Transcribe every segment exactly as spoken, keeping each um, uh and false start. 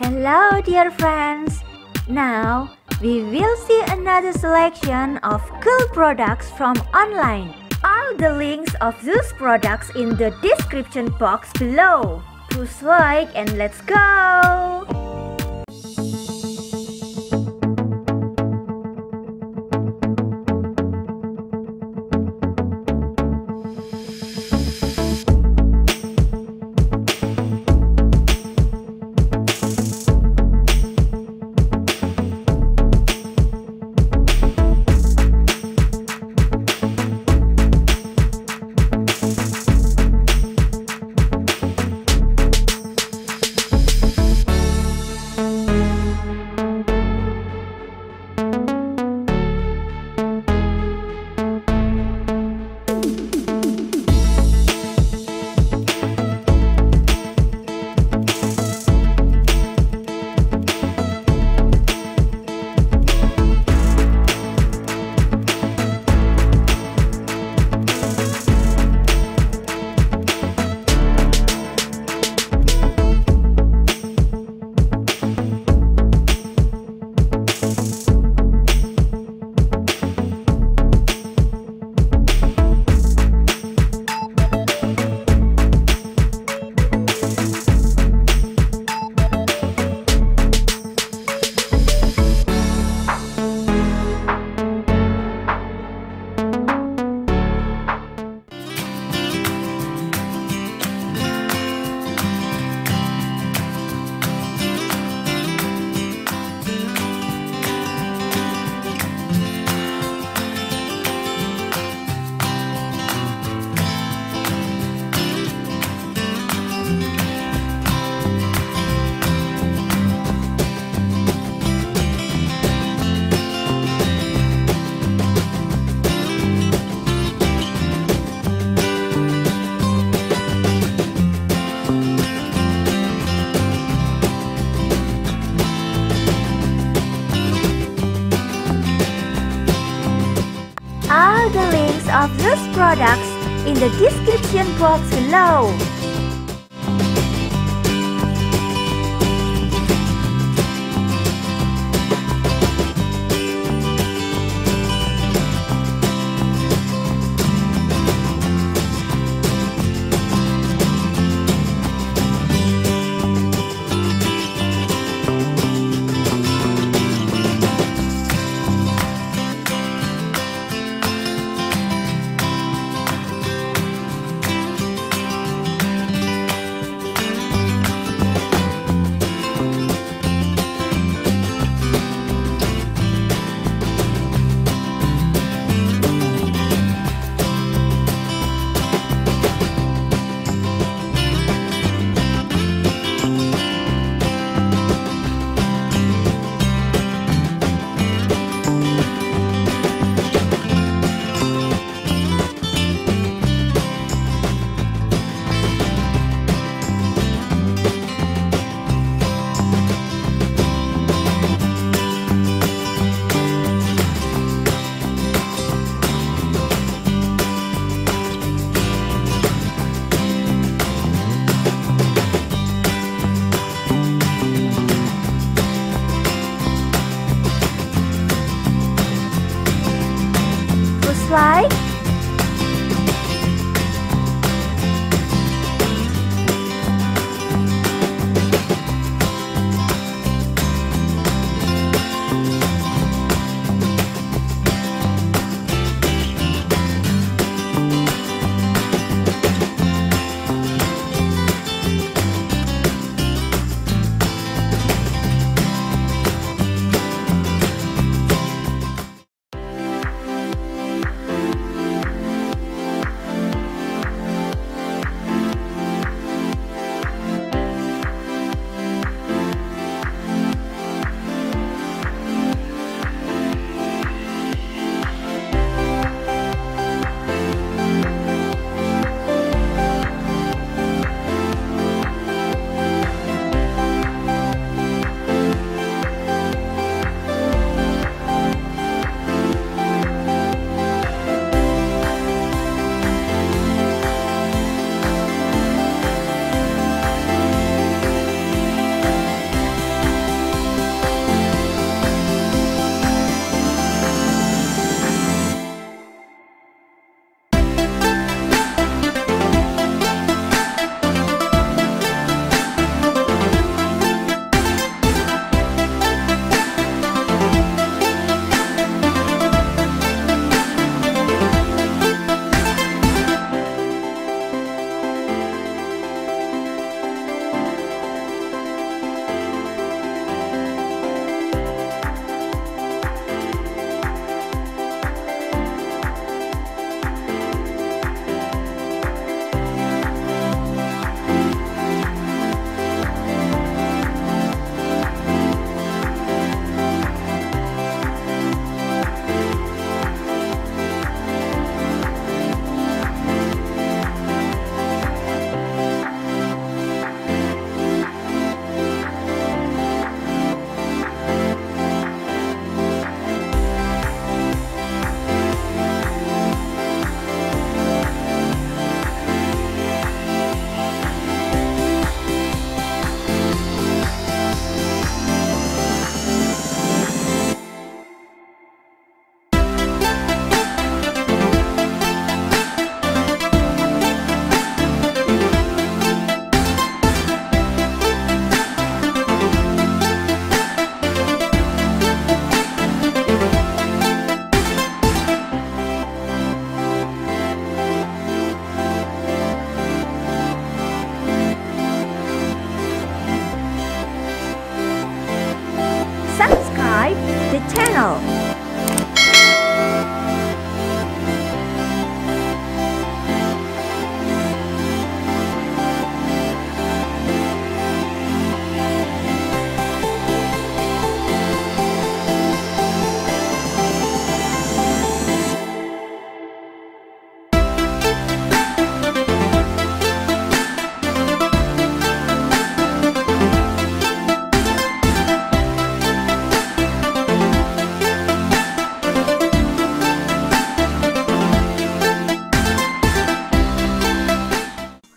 Hello dear friends! Now we will see another selection of cool products from online. All the links of those products in the description box below. Push like and let's go! All the links of those products in the description box below. channel.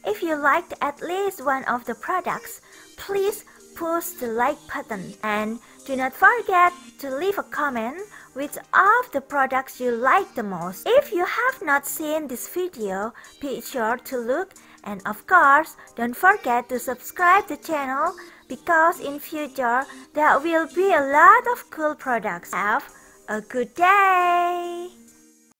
If you liked at least one of the products, please push the like button and do not forget to leave a comment which of the products you like the most. If you have not seen this video, be sure to look, and of course don't forget to subscribe the channel, because in future there will be a lot of cool products. Have a good day!